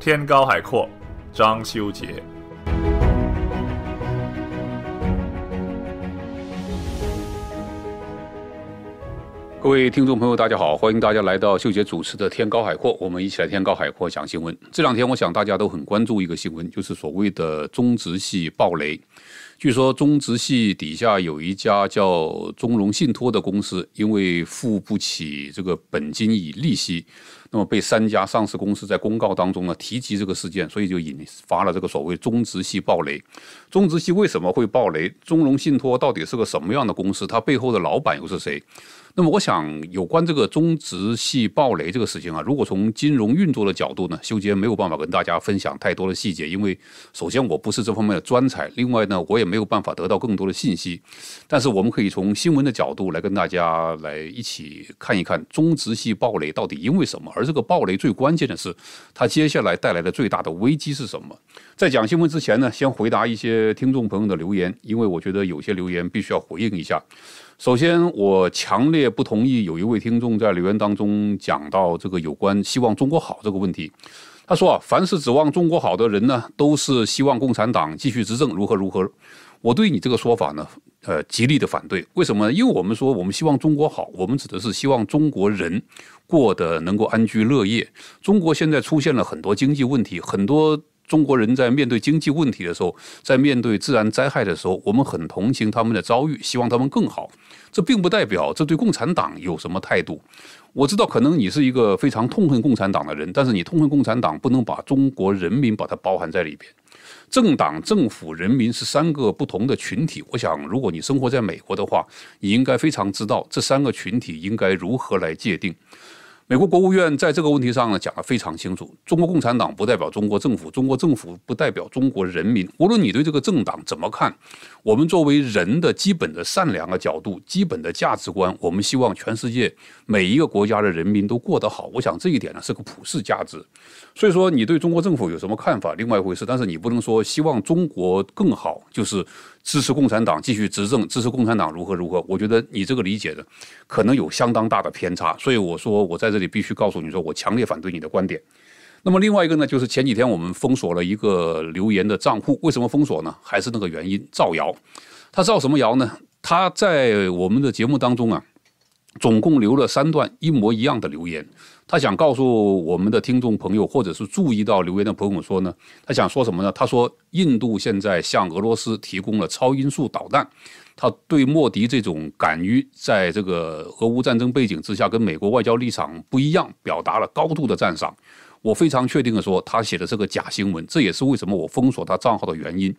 天高海阔，张修杰。各位听众朋友，大家好，欢迎大家来到修杰主持的《天高海阔》，我们一起来天高海阔讲新闻。这两天，我想大家都很关注一个新闻，就是所谓的中植系暴雷。据说中植系底下有一家叫中融信托的公司，因为付不起这个本金与利息，那么被3家上市公司在公告当中呢提及这个事件，所以就引发了这个所谓中植系暴雷。中植系为什么会暴雷？中融信托到底是个什么样的公司？它背后的老板又是谁？那么我想有关这个中植系暴雷这个事情啊，如果从金融运作的角度呢，修杰没有办法跟大家分享太多的细节，因为首先我不是这方面的专才，另外呢我也没有办法得到更多的信息。但是我们可以从新闻的角度来跟大家来一起看一看中植系暴雷到底因为什么，而这个暴雷最关键的是它接下来带来的最大的危机是什么。在讲新闻之前呢，先回答一些听众朋友的留言，因为我觉得有些留言必须要回应一下。首先，我强烈不同意有一位听众在留言当中讲到这个有关希望中国好这个问题。他说啊，凡是指望中国好的人呢，都是希望共产党继续执政，如何如何。我对你这个说法呢，极力的反对。为什么呢？因为我们说我们希望中国好，我们指的是希望中国人过得能够安居乐业。中国现在出现了很多经济问题，很多中国人在面对经济问题的时候，在面对自然灾害的时候，我们很同情他们的遭遇，希望他们更好。这并不代表这对共产党有什么态度。我知道可能你是一个非常痛恨共产党的人，但是你痛恨共产党不能把中国人民把它包含在里边。政党、政府、人民是3个不同的群体。我想如果你生活在美国的话，你应该非常知道这3个群体应该如何来界定。美国国务院在这个问题上呢讲得非常清楚，中国共产党不代表中国政府，中国政府不代表中国人民。无论你对这个政党怎么看，我们作为人的基本的善良的角度，基本的价值观，我们希望全世界每一个国家的人民都过得好。我想这一点呢是个普世价值。所以说你对中国政府有什么看法另外一回事，但是你不能说希望中国更好就是支持共产党继续执政，支持共产党如何如何。我觉得你这个理解的可能有相当大的偏差，所以我说我在这里必须告诉你说我强烈反对你的观点。那么另外一个呢，就是前几天我们封锁了一个留言的账户。为什么封锁呢？还是那个原因，造谣。他造什么谣呢？他在我们的节目当中啊总共留了3段一模一样的留言。他想告诉我们的听众朋友，或者是注意到留言的朋友说呢，他想说什么呢？他说印度现在向俄罗斯提供了超音速导弹，他对莫迪这种敢于在这个俄乌战争背景之下跟美国外交立场不一样表达了高度的赞赏。我非常确定的说，他写的是个假新闻，这也是为什么我封锁他账号的原因。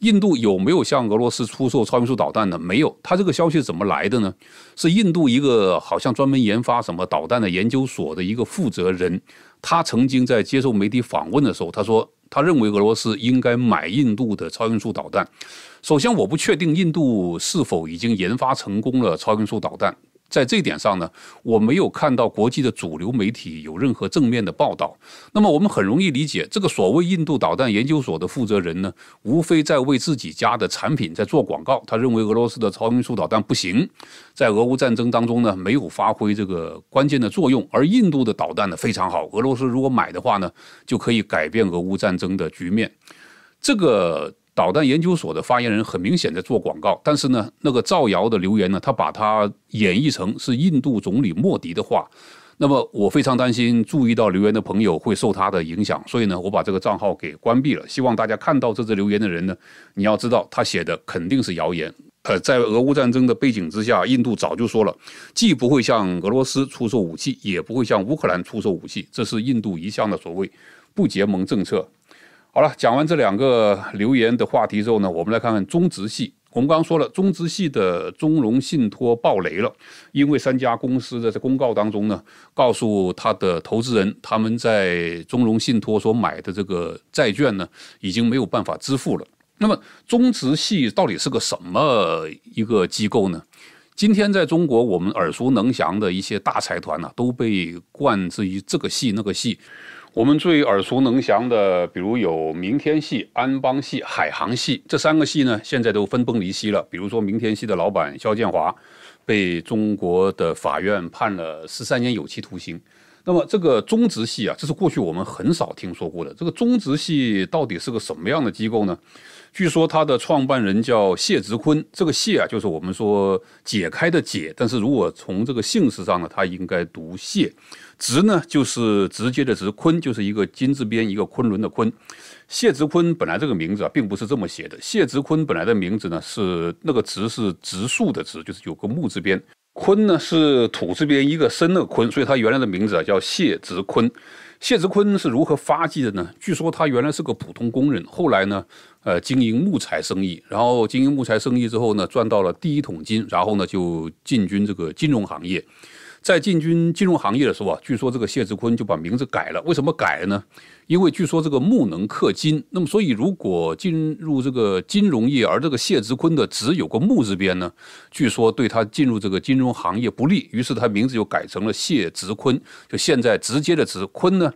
印度有没有向俄罗斯出售超音速导弹呢？没有。他这个消息怎么来的呢？是印度一个好像专门研发什么导弹的研究所的一个负责人，他曾经在接受媒体访问的时候，他说他认为俄罗斯应该买印度的超音速导弹。首先，我不确定印度是否已经研发成功了超音速导弹。在这一点上呢，我没有看到国际的主流媒体有任何正面的报道。那么我们很容易理解，这个所谓印度导弹研究所的负责人呢，无非在为自己家的产品在做广告。他认为俄罗斯的超音速导弹不行，在俄乌战争当中呢没有发挥这个关键的作用，而印度的导弹呢非常好，俄罗斯如果买的话呢就可以改变俄乌战争的局面。这个导弹研究所的发言人很明显在做广告，但是呢，那个造谣的留言呢，他把它演绎成是印度总理莫迪的话。那么我非常担心注意到留言的朋友会受他的影响，所以呢，我把这个账号给关闭了。希望大家看到这则留言的人呢，你要知道他写的肯定是谣言。在俄乌战争的背景之下，印度早就说了，既不会向俄罗斯出售武器，也不会向乌克兰出售武器，这是印度一向的所谓不结盟政策。好了，讲完这2个留言的话题之后呢，我们来看看中植系。我们刚刚说了，中植系的中融信托暴雷了，因为3家公司在公告当中呢，告诉他的投资人，他们在中融信托所买的这个债券呢，已经没有办法支付了。那么中植系到底是个什么一个机构呢？今天在中国我们耳熟能详的一些大财团呢，都被冠之于这个系那个系。我们最耳熟能详的，比如有明天系、安邦系、海航系，这3个系呢，现在都分崩离析了。比如说明天系的老板肖建华，被中国的法院判了13年有期徒刑。那么这个中植系啊，这是过去我们很少听说过的。这个中植系到底是个什么样的机构呢？据说它的创办人叫谢直坤，这个谢啊，就是我们说解开的解，但是如果从这个姓氏上呢，它应该读谢。直呢，就是直接的直，坤就是一个金字边一个昆仑的坤。谢直坤本来这个名字啊，并不是这么写的。谢直坤本来的名字呢，是那个直是植树的植，就是有个木字边。坤呢是土字边一个生的坤，所以他原来的名字啊叫谢直坤。谢直坤是如何发迹的呢？据说他原来是个普通工人，后来呢，经营木材生意，然后经营木材生意之后呢，赚到了第一桶金，然后呢就进军这个金融行业。在进军金融行业的时候啊，据说这个谢直坤就把名字改了。为什么改呢？因为据说这个木能克金，那么所以如果进入这个金融业，而这个谢直坤的直有个木字边呢，据说对他进入这个金融行业不利，于是他名字就改成了谢直坤，就现在直接的直，坤呢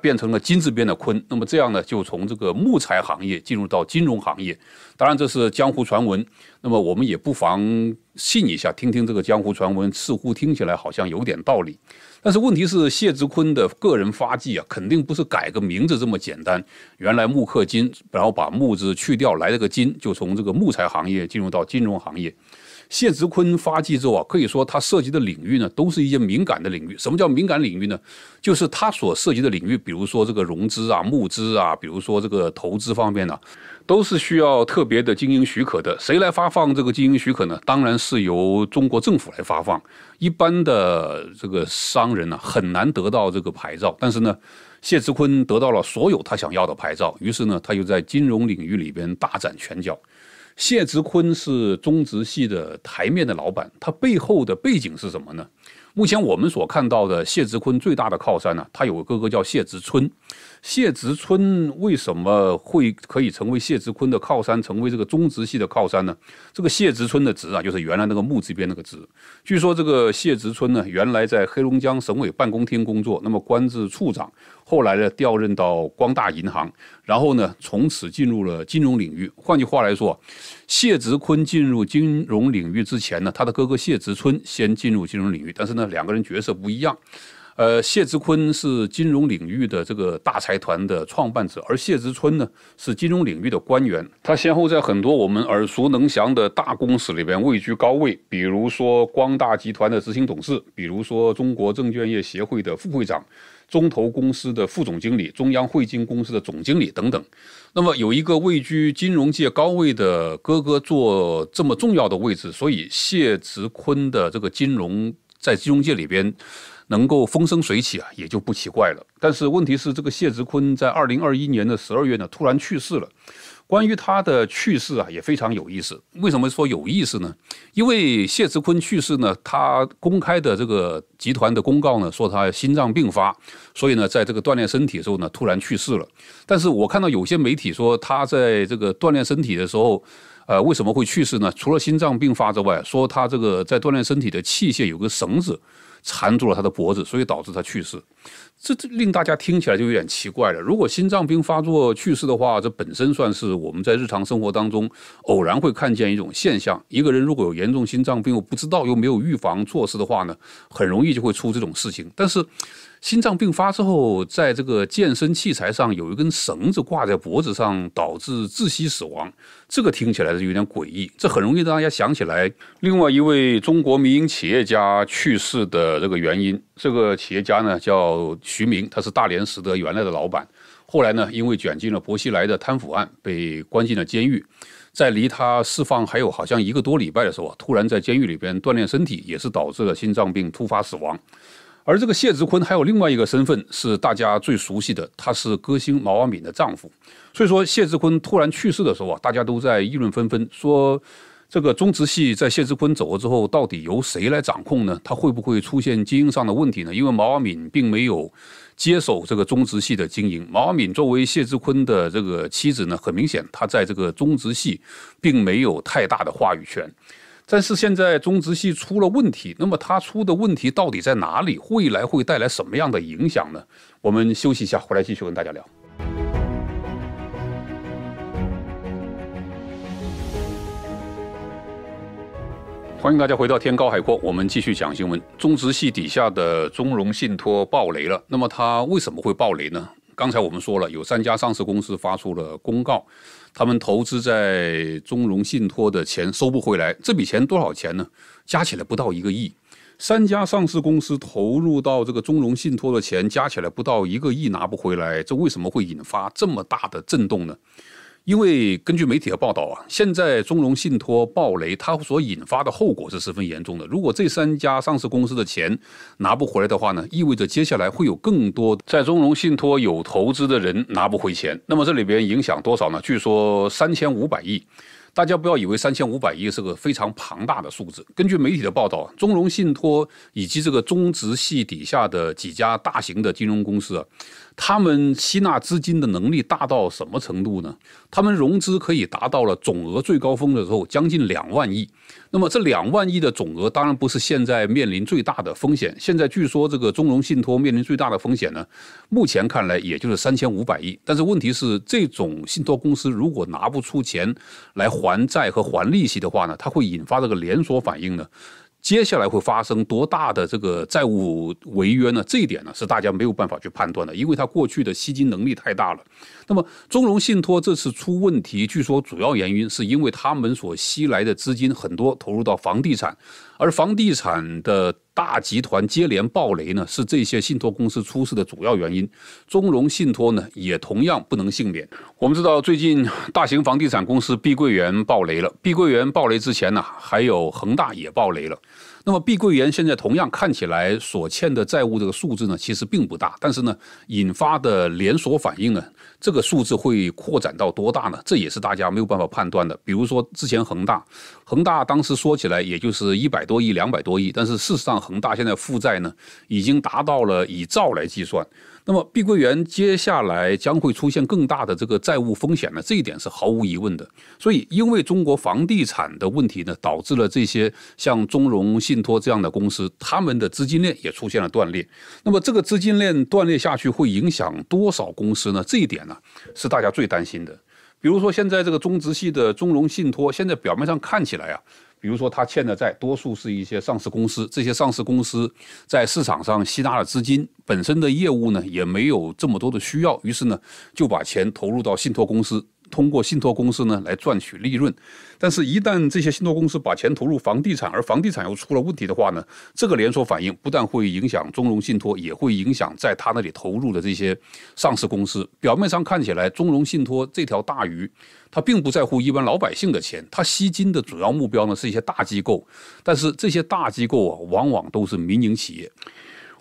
变成了金字边的坤，那么这样呢，就从这个木材行业进入到金融行业。当然这是江湖传闻，那么我们也不妨信一下，听听这个江湖传闻，似乎听起来好像有点道理。但是问题是，谢直坤的个人发迹啊，肯定不是改个名字这么简单。原来木克金，然后把木字去掉，来了个金，就从这个木材行业进入到金融行业。谢直坤发迹之后啊，可以说他涉及的领域呢，都是一些敏感的领域。什么叫敏感领域呢？就是他所涉及的领域，比如说这个融资啊、募资啊，比如说这个投资方面呢，都是需要特别的经营许可的。谁来发放这个经营许可呢？当然是由中国政府来发放。一般的这个商人呢，很难得到这个牌照，但是呢，谢直坤得到了所有他想要的牌照，于是呢，他就在金融领域里边大展拳脚。谢直坤是中植系的台面的老板，他背后的背景是什么呢？目前我们所看到的谢直坤最大的靠山呢，他有个哥哥叫谢直村。谢直村为什么会可以成为谢直坤的靠山，成为这个中植系的靠山呢？这个谢直村的直啊，就是原来那个木字边那个直。据说这个谢直村呢，原来在黑龙江省委办公厅工作，那么官至处长，后来呢调任到光大银行，然后呢从此进入了金融领域。换句话来说，谢直坤进入金融领域之前呢，他的哥哥谢直村先进入金融领域，但是呢两个人角色不一样。谢直坤是金融领域的这个大财团的创办者，而谢直村呢是金融领域的官员。他先后在很多我们耳熟能详的大公司里边位居高位，比如说光大集团的执行董事，比如说中国证券业协会的副会长，中投公司的副总经理，中央汇金公司的总经理等等。那么有一个位居金融界高位的哥哥做这么重要的位置，所以谢直坤的这个金融在金融界里边能够风生水起啊，也就不奇怪了。但是问题是，这个谢直坤在2021年的12月呢，突然去世了。关于他的去世啊，也非常有意思。为什么说有意思呢？因为谢直坤去世呢，他公开的这个集团的公告呢，说他心脏病发，所以呢，在这个锻炼身体的时候呢，突然去世了。但是我看到有些媒体说，他在这个锻炼身体的时候，为什么会去世呢？除了心脏病发之外，说他这个在锻炼身体的器械有个绳子缠住了他的脖子，所以导致他去世。这令大家听起来就有点奇怪了。如果心脏病发作去世的话，这本身算是我们在日常生活当中偶然会看见一种现象。一个人如果有严重心脏病，又不知道又没有预防措施的话呢，很容易就会出这种事情。但是心脏病发之后，在这个健身器材上有一根绳子挂在脖子上，导致窒息死亡，这个听起来是有点诡异。这很容易让大家想起来另外一位中国民营企业家去世的这个原因。这个企业家呢叫徐明，他是大连实德原来的老板，后来呢因为卷进了薄熙来的贪腐案，被关进了监狱。在离他释放还有好像1个多礼拜的时候，突然在监狱里边锻炼身体，也是导致了心脏病突发死亡。而这个谢直坤还有另外一个身份是大家最熟悉的，他是歌星毛阿敏的丈夫。所以说谢直坤突然去世的时候啊，大家都在议论纷纷，说这个中植系在谢直坤走了之后，到底由谁来掌控呢？他会不会出现经营上的问题呢？因为毛阿敏并没有接手这个中植系的经营。毛阿敏作为谢直坤的这个妻子呢，很明显她在这个中植系并没有太大的话语权。但是现在中植系出了问题，那么它出的问题到底在哪里？未来会带来什么样的影响呢？我们休息一下，回来继续跟大家聊。欢迎大家回到天高海阔，我们继续讲新闻。中植系底下的中融信托爆雷了，那么它为什么会爆雷呢？刚才我们说了，有3家上市公司发出了公告，他们投资在中融信托的钱收不回来，这笔钱多少钱呢？加起来不到1个亿。3家上市公司投入到这个中融信托的钱加起来不到1个亿拿不回来，这为什么会引发这么大的震动呢？因为根据媒体的报道啊，现在中融信托爆雷，它所引发的后果是十分严重的。如果这3家上市公司的钱拿不回来的话呢，意味着接下来会有更多在中融信托有投资的人拿不回钱。那么这里边影响多少呢？据说3500亿。大家不要以为3500亿是个非常庞大的数字。根据媒体的报道，中融信托以及这个中植系底下的几家大型的金融公司啊，他们吸纳资金的能力大到什么程度呢？他们融资可以达到了总额最高峰的时候将近2万亿。那么这2万亿的总额当然不是现在面临最大的风险。现在据说这个中融信托面临最大的风险呢，目前看来也就是3500亿。但是问题是，这种信托公司如果拿不出钱来还债和还利息的话呢，它会引发这个连锁反应呢，接下来会发生多大的这个债务违约呢？这一点呢是大家没有办法去判断的，因为它过去的吸金能力太大了。那么中融信托这次出问题，据说主要原因是因为他们所吸来的资金很多投入到房地产，而房地产的大集团接连爆雷呢，是这些信托公司出事的主要原因。中融信托呢，也同样不能幸免。我们知道，最近大型房地产公司碧桂园爆雷了。碧桂园爆雷之前呢，还有恒大也爆雷了。那么碧桂园现在同样看起来所欠的债务这个数字呢，其实并不大，但是呢，引发的连锁反应呢，这个数字会扩展到多大呢？这也是大家没有办法判断的。比如说之前恒大当时说起来也就是100多亿、200多亿，但是事实上恒大现在负债呢，已经达到了以兆来计算。那么碧桂园接下来将会出现更大的这个债务风险呢，这一点是毫无疑问的。所以因为中国房地产的问题呢，导致了这些像中融信托这样的公司，他们的资金链也出现了断裂。那么这个资金链断裂下去会影响多少公司呢？这一点呢，是大家最担心的。比如说现在这个中植系的中融信托，现在表面上看起来啊，比如说他欠的债多数是一些上市公司，这些上市公司在市场上吸纳了资金，本身的业务呢也没有这么多的需要，于是呢就把钱投入到信托公司，通过信托公司呢来赚取利润。但是一旦这些信托公司把钱投入房地产，而房地产又出了问题的话呢，这个连锁反应不但会影响中融信托，也会影响在他那里投入的这些上市公司。表面上看起来，中融信托这条大鱼他并不在乎一般老百姓的钱，他吸金的主要目标呢是一些大机构，但是这些大机构啊，往往都是民营企业。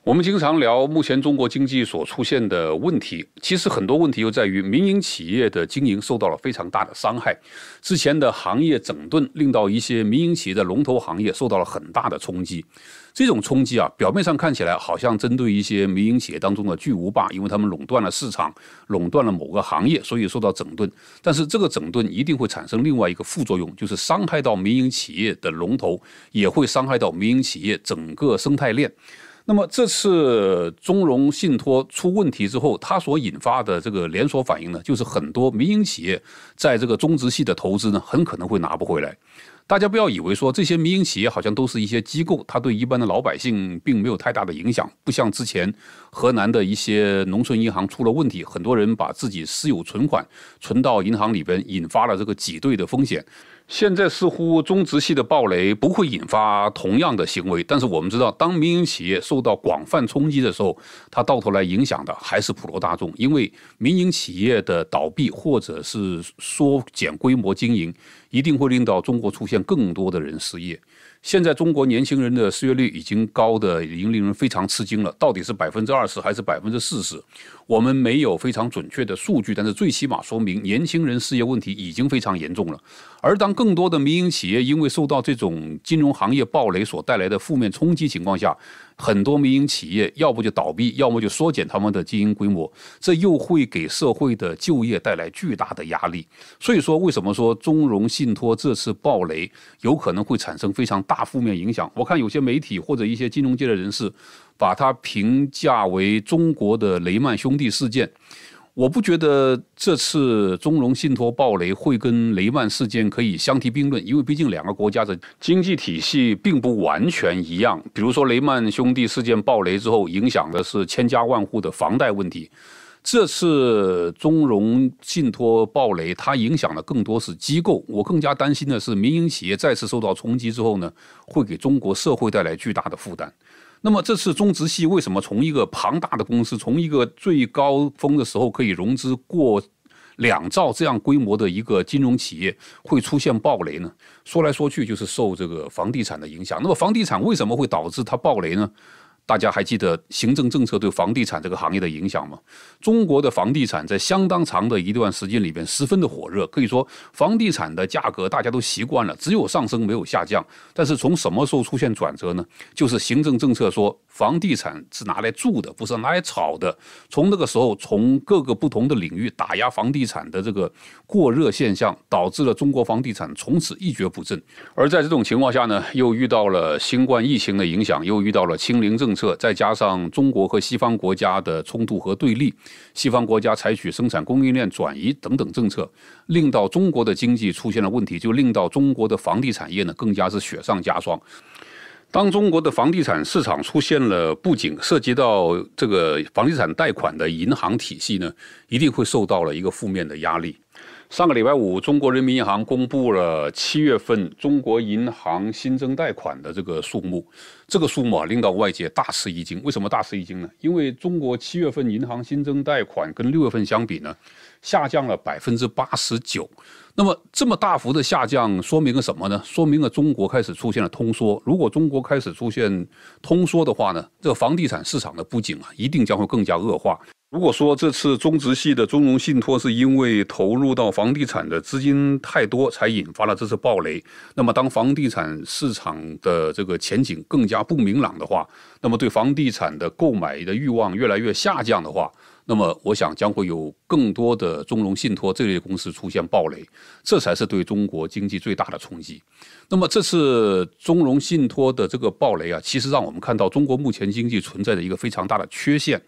我们经常聊目前中国经济所出现的问题，其实很多问题又在于民营企业的经营受到了非常大的伤害。之前的行业整顿令到一些民营企业的龙头行业受到了很大的冲击。这种冲击啊，表面上看起来好像针对一些民营企业当中的巨无霸，因为他们垄断了市场，垄断了某个行业，所以受到整顿。但是这个整顿一定会产生另外一个副作用，就是伤害到民营企业的龙头，也会伤害到民营企业整个生态链。那么这次中融信托出问题之后，它所引发的这个连锁反应呢，就是很多民营企业在这个中植系的投资呢，很可能会拿不回来。大家不要以为说这些民营企业好像都是一些机构，它对一般的老百姓并没有太大的影响，不像之前河南的一些农村银行出了问题，很多人把自己私有存款存到银行里边，引发了这个挤兑的风险。现在似乎中植系的暴雷不会引发同样的行为，但是我们知道，当民营企业受到广泛冲击的时候，它到头来影响的还是普罗大众，因为民营企业的倒闭或者是缩减规模经营，一定会令到中国出现更多的人失业。现在中国年轻人的失业率已经高的已经令人非常吃惊了，到底是20%还是40%？我们没有非常准确的数据，但是最起码说明年轻人失业问题已经非常严重了。而当更多的民营企业因为受到这种金融行业暴雷所带来的负面冲击情况下，很多民营企业要不就倒闭，要么就缩减他们的经营规模，这又会给社会的就业带来巨大的压力。所以说，为什么说中融信托这次暴雷有可能会产生非常大负面影响？我看有些媒体或者一些金融界的人士把它评价为中国的雷曼兄弟事件。我不觉得这次中融信托暴雷会跟雷曼事件可以相提并论，因为毕竟两个国家的经济体系并不完全一样。比如说雷曼兄弟事件暴雷之后，影响的是千家万户的房贷问题。这次中融信托暴雷，它影响的更多是机构。我更加担心的是，民营企业再次受到冲击之后呢，会给中国社会带来巨大的负担。 那么这次中植系为什么从一个庞大的公司，从一个最高峰的时候可以融资过2兆这样规模的一个金融企业会出现暴雷呢？说来说去就是受这个房地产的影响。那么房地产为什么会导致它暴雷呢？大家还记得行政政策对房地产这个行业的影响吗？中国的房地产在相当长的一段时间里边十分的火热，可以说房地产的价格大家都习惯了，只有上升没有下降。但是从什么时候出现转折呢？就是行政政策说房地产是拿来住的，不是拿来炒的。从那个时候，从各个不同的领域打压房地产的这个过热现象，导致了中国房地产从此一蹶不振。而在这种情况下呢，又遇到了新冠疫情的影响，又遇到了清零政策。 再加上中国和西方国家的冲突和对立，西方国家采取生产供应链转移等等政策，令到中国的经济出现了问题，就令到中国的房地产业呢更加是雪上加霜。当中国的房地产市场出现了不仅涉及到这个房地产贷款的银行体系呢，一定会受到了一个负面的压力。 上个礼拜五，中国人民银行公布了7月份中国银行新增贷款的这个数目，这个数目啊，令到外界大吃一惊。为什么大吃一惊呢？因为中国7月份银行新增贷款跟6月份相比呢，下降了89%。那么这么大幅的下降，说明了什么呢？说明了中国开始出现了通缩。如果中国开始出现通缩的话呢，这个房地产市场的不景啊，一定将会更加恶化。 如果说这次中植系的中融信托是因为投入到房地产的资金太多，才引发了这次暴雷，那么当房地产市场的这个前景更加不明朗的话，那么对房地产的购买的欲望越来越下降的话，那么我想将会有更多的中融信托这类公司出现暴雷，这才是对中国经济最大的冲击。那么这次中融信托的这个暴雷啊，其实让我们看到中国目前经济存在的一个非常大的缺陷。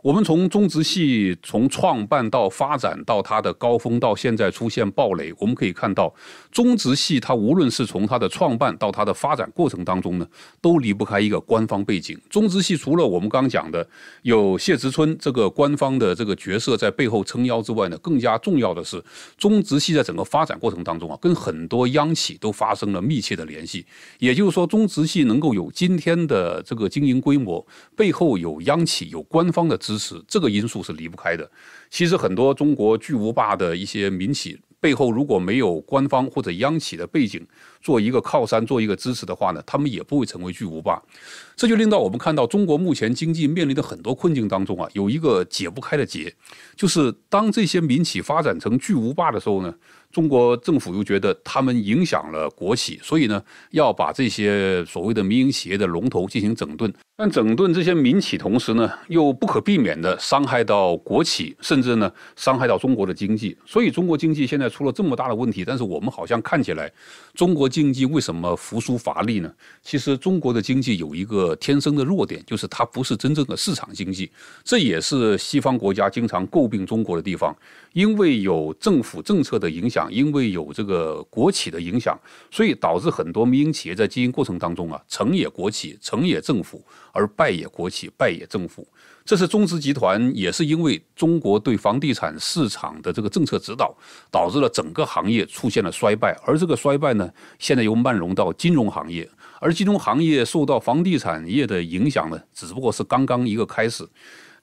我们从中植系从创办到发展到它的高峰到现在出现暴雷，我们可以看到中植系它无论是从它的创办到它的发展过程当中呢，都离不开一个官方背景。中植系除了我们刚讲的有谢直村这个官方的这个角色在背后撑腰之外呢，更加重要的是中植系在整个发展过程当中啊，跟很多央企都发生了密切的联系。也就是说，中植系能够有今天的这个经营规模，背后有央企有官方的。 支持这个因素是离不开的。其实很多中国巨无霸的一些民企背后，如果没有官方或者央企的背景做一个靠山、做一个支持的话呢，他们也不会成为巨无霸。这就令到我们看到，中国目前经济面临的很多困境当中啊，有一个解不开的结，就是当这些民企发展成巨无霸的时候呢，中国政府又觉得他们影响了国企，所以呢，要把这些所谓的民营企业的龙头进行整顿。 但整顿这些民企，同时呢，又不可避免地伤害到国企，甚至呢，伤害到中国的经济。所以，中国经济现在出了这么大的问题，但是我们好像看起来，中国经济为什么复苏乏力呢？其实，中国的经济有一个天生的弱点，就是它不是真正的市场经济。这也是西方国家经常诟病中国的地方，因为有政府政策的影响，因为有这个国企的影响，所以导致很多民营企业在经营过程当中啊，成也国企，成也政府。 而败也国企，败也政府。这是中植集团，也是因为中国对房地产市场的这个政策指导，导致了整个行业出现了衰败。而这个衰败呢，现在又蔓延到金融行业，而金融行业受到房地产业的影响呢，只不过是刚刚一个开始。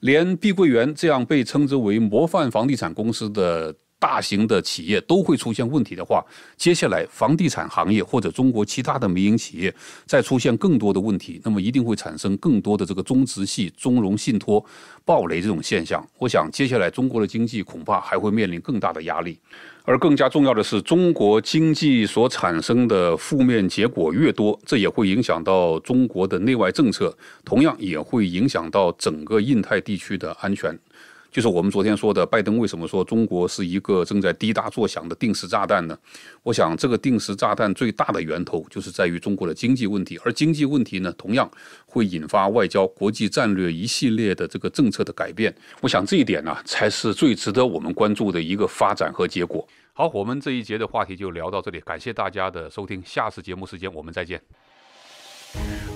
连碧桂园这样被称之为模范房地产公司的。 大型的企业都会出现问题的话，接下来房地产行业或者中国其他的民营企业再出现更多的问题，那么一定会产生更多的这个中植系、中融信托暴雷这种现象。我想，接下来中国的经济恐怕还会面临更大的压力。而更加重要的是，中国经济所产生的负面结果越多，这也会影响到中国的内外政策，同样也会影响到整个印太地区的安全。就是我们昨天说的，拜登为什么说中国是一个正在滴答作响的定时炸弹呢？我想这个定时炸弹最大的源头就是在于中国的经济问题，而经济问题呢，同样会引发外交、国际战略一系列的这个政策的改变。我想这一点呢，才是最值得我们关注的一个发展和结果。好，我们这一节的话题就聊到这里，感谢大家的收听，下次节目时间我们再见。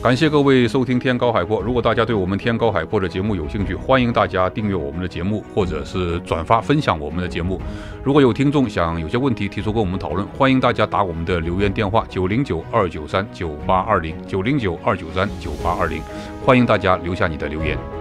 感谢各位收听天高海阔，如果大家对我们天高海阔的节目有兴趣，欢迎大家订阅我们的节目，或者是转发分享我们的节目。如果有听众想有些问题提出跟我们讨论，欢迎大家打我们的留言电话909-293-9820，909-293-9820，欢迎大家留下你的留言。